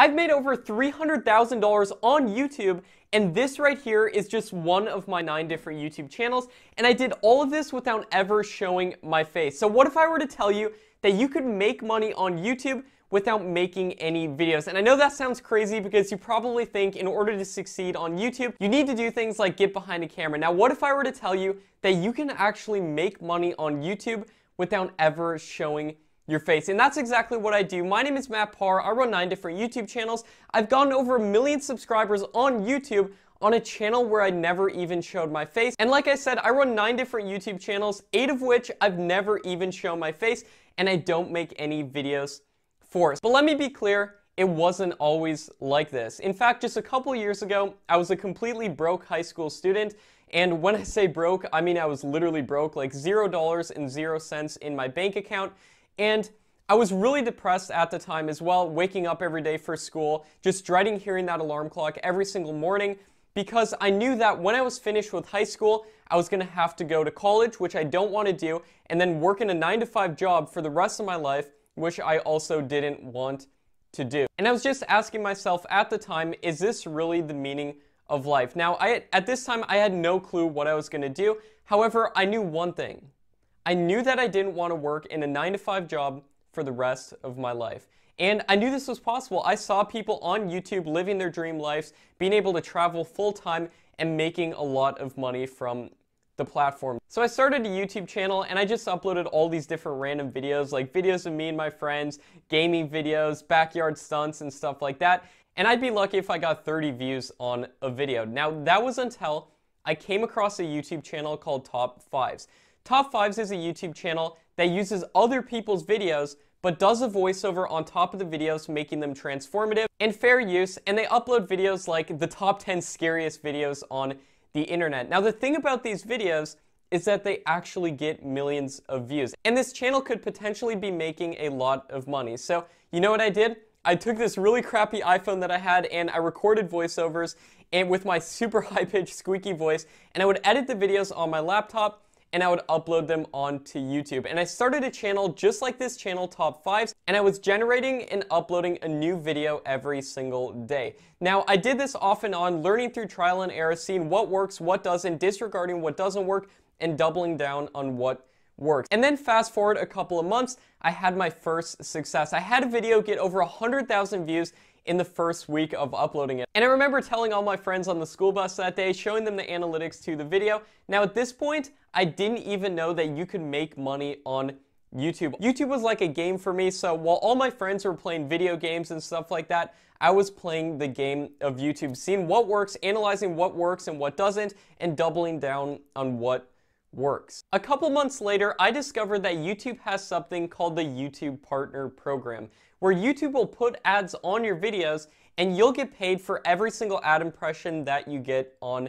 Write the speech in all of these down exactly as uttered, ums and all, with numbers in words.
I've made over three hundred thousand dollars on YouTube, and this right here is just one of my nine different YouTube channels, and I did all of this without ever showing my face. So what if I were to tell you that you could make money on YouTube without making any videos? And I know that sounds crazy because you probably think in order to succeed on YouTube, you need to do things like get behind a camera. Now, what if I were to tell you that you can actually make money on YouTube without ever showing your face? And that's exactly what I do. My name is Matt Parr. I run nine different YouTube channels. I've gotten over a million subscribers on YouTube on a channel where I never even showed my face. And like I said, I run nine different YouTube channels, eight of which I've never even shown my face, and I don't make any videos for it. But let me be clear, it wasn't always like this. In fact, just a couple years ago, I was a completely broke high school student. And when I say broke, I mean I was literally broke, like zero dollars and zero cents in my bank account. And I was really depressed at the time as well, waking up every day for school, just dreading hearing that alarm clock every single morning, because I knew that when I was finished with high school, I was gonna have to go to college, which I don't wanna do, and then work in a nine to five job for the rest of my life, which I also didn't want to do. And I was just asking myself at the time, is this really the meaning of life? Now, I, at this time, I had no clue what I was gonna do. However, I knew one thing. I knew that I didn't wanna work in a nine to five job for the rest of my life. And I knew this was possible. I saw people on YouTube living their dream lives, being able to travel full time and making a lot of money from the platform. So I started a YouTube channel and I just uploaded all these different random videos, like videos of me and my friends, gaming videos, backyard stunts and stuff like that. And I'd be lucky if I got thirty views on a video. Now, that was until I came across a YouTube channel called Top Fives. Top Fives is a YouTube channel that uses other people's videos but does a voiceover on top of the videos, making them transformative and fair use, and they upload videos like the top ten scariest videos on the internet. Now, the thing about these videos is that they actually get millions of views, and this channel could potentially be making a lot of money. So you know what I did? I took this really crappy iPhone that I had and I recorded voiceovers and with my super high-pitched squeaky voice, and I would edit the videos on my laptop and I would upload them onto YouTube. And I started a channel just like this channel, Top Fives, and I was generating and uploading a new video every single day. Now, I did this off and on, learning through trial and error, seeing what works, what doesn't, disregarding what doesn't work, and doubling down on what works. And then fast forward a couple of months, I had my first success. I had a video get over one hundred thousand views in the first week of uploading it. And I remember telling all my friends on the school bus that day, showing them the analytics to the video. Now at this point, I didn't even know that you could make money on YouTube. YouTube was like a game for me, so while all my friends were playing video games and stuff like that, I was playing the game of YouTube, seeing what works, analyzing what works and what doesn't, and doubling down on what works. A couple months later, I discovered that YouTube has something called the YouTube Partner Program, where YouTube will put ads on your videos and you'll get paid for every single ad impression that you get on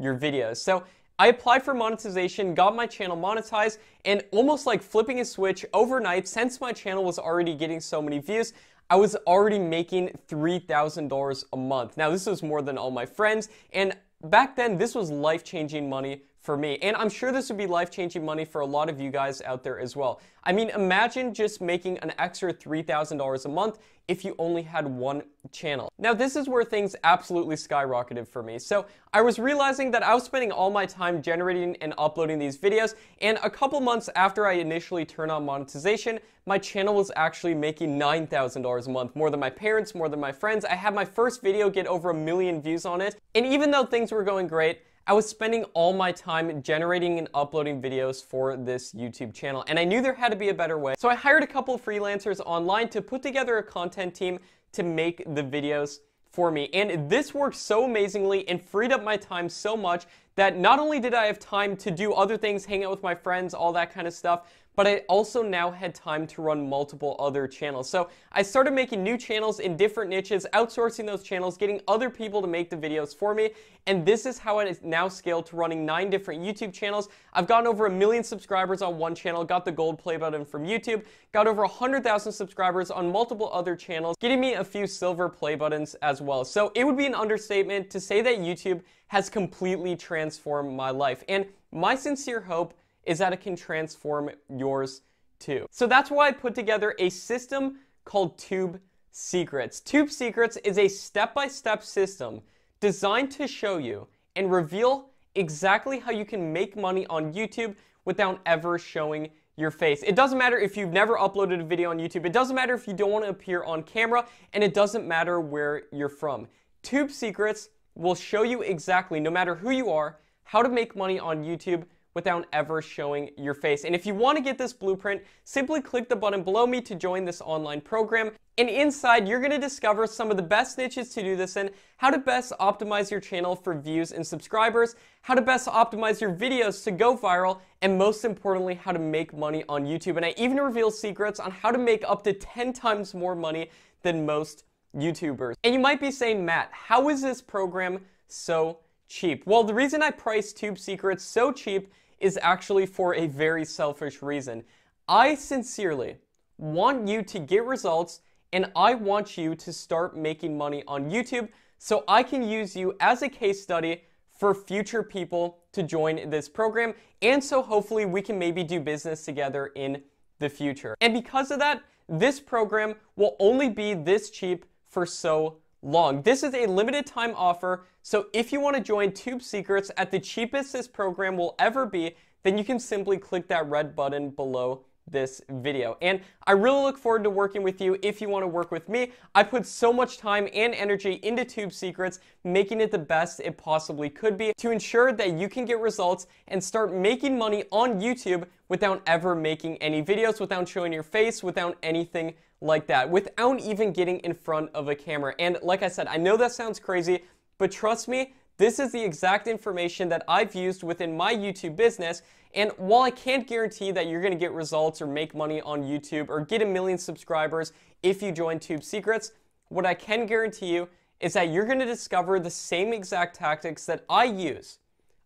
your videos. So I applied for monetization, got my channel monetized, and almost like flipping a switch overnight, since my channel was already getting so many views, I was already making three thousand dollars a month. Now, this was more than all my friends, and back then, this was life-changing money for me, and I'm sure this would be life-changing money for a lot of you guys out there as well. I mean, imagine just making an extra three thousand dollars a month if you only had one channel. Now, this is where things absolutely skyrocketed for me. So I was realizing that I was spending all my time generating and uploading these videos, and a couple months after I initially turned on monetization, my channel was actually making nine thousand dollars a month, more than my parents, more than my friends. I had my first video get over a million views on it, and even though things were going great, I was spending all my time generating and uploading videos for this YouTube channel, and I knew there had to be a better way. So I hired a couple freelancers online to put together a content team to make the videos for me. And this worked so amazingly and freed up my time so much that not only did I have time to do other things, hang out with my friends, all that kind of stuff, but I also now had time to run multiple other channels. So I started making new channels in different niches, outsourcing those channels, getting other people to make the videos for me, and this is how it now scaled to running nine different YouTube channels. I've gotten over a million subscribers on one channel, got the gold play button from YouTube, got over one hundred thousand subscribers on multiple other channels, getting me a few silver play buttons as well. So it would be an understatement to say that YouTube has completely transformed my life, and my sincere hope is that it can transform yours too. So that's why I put together a system called Tube Secrets. Tube Secrets is a step-by-step system designed to show you and reveal exactly how you can make money on YouTube without ever showing your face. It doesn't matter if you've never uploaded a video on YouTube. It doesn't matter if you don't want to appear on camera, and it doesn't matter where you're from. Tube Secrets will show you exactly, no matter who you are, how to make money on YouTube without ever showing your face. And if you want to get this blueprint, simply click the button below me to join this online program. And inside, you're going to discover some of the best niches to do this in, how to best optimize your channel for views and subscribers, how to best optimize your videos to go viral, and most importantly, how to make money on YouTube. And I even reveal secrets on how to make up to ten times more money than most YouTubers. And you might be saying, Matt, how is this program so cheap? Well, the reason I price Tube Secrets so cheap is actually for a very selfish reason. I sincerely want you to get results, and I want you to start making money on YouTube so I can use you as a case study for future people to join this program, and so hopefully we can maybe do business together in the future. And because of that, this program will only be this cheap for so long. This is a limited time offer, so if you want to join Tube Secrets at the cheapest this program will ever be, then you can simply click that red button below this video. And I really look forward to working with you if you want to work with me. I put so much time and energy into Tube Secrets, making it the best it possibly could be to ensure that you can get results and start making money on YouTube without ever making any videos, without showing your face, without anything like that, without even getting in front of a camera. And like I said, I know that sounds crazy, but trust me, this is the exact information that I've used within my YouTube business. And while I can't guarantee that you're going to get results or make money on YouTube or get a million subscribers if you join Tube Secrets, what I can guarantee you is that you're going to discover the same exact tactics that I use,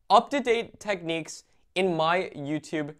up-to-date techniques in my YouTube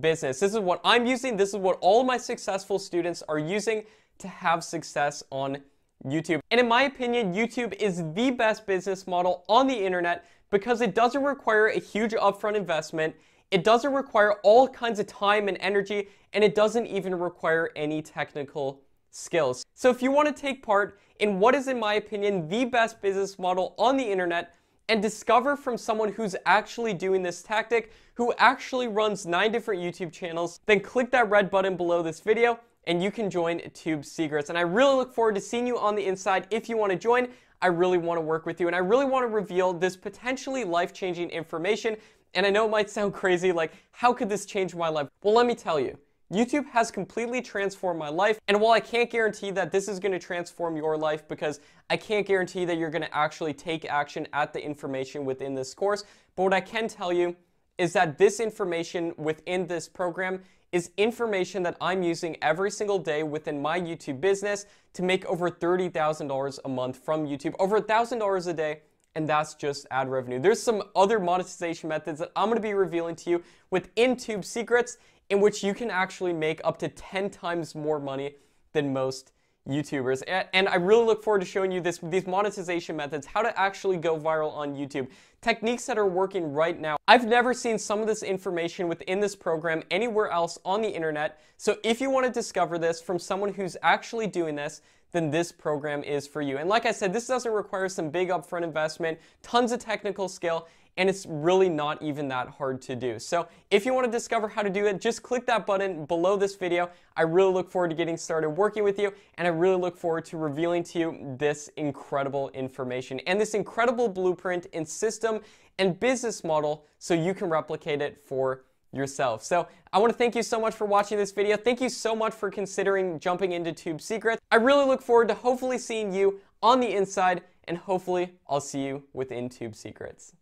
business. This is what I'm using. This is what all my successful students are using to have success on YouTube. And in my opinion, YouTube is the best business model on the internet because it doesn't require a huge upfront investment, it doesn't require all kinds of time and energy, and it doesn't even require any technical skills. So if you want to take part in what is, in my opinion, the best business model on the internet and discover from someone who's actually doing this tactic, who actually runs nine different YouTube channels, then click that red button below this video and you can join Tube Secrets. And I really look forward to seeing you on the inside. If you want to join, I really want to work with you, and I really want to reveal this potentially life-changing information. And I know it might sound crazy, like, how could this change my life? Well, let me tell you, YouTube has completely transformed my life, and while I can't guarantee that this is going to transform your life, because I can't guarantee that you're going to actually take action at the information within this course, but what I can tell you is that this information within this program is information that I'm using every single day within my YouTube business to make over thirty thousand dollars a month from YouTube, over one thousand dollars a day, and that's just ad revenue. There's some other monetization methods that I'm going to be revealing to you within Tube Secrets in which you can actually make up to ten times more money than most YouTubers. And I really look forward to showing you this, these monetization methods, how to actually go viral on YouTube, techniques that are working right now. I've never seen some of this information within this program anywhere else on the internet. So if you want to discover this from someone who's actually doing this, then this program is for you. And like I said, this doesn't require some big upfront investment, tons of technical skill, and it's really not even that hard to do. So if you want to discover how to do it, just click that button below this video. I really look forward to getting started working with you, and I really look forward to revealing to you this incredible information and this incredible blueprint and system and business model so you can replicate it for yourself. So I want to thank you so much for watching this video. Thank you so much for considering jumping into Tube Secrets. I really look forward to hopefully seeing you on the inside, and hopefully I'll see you within Tube Secrets.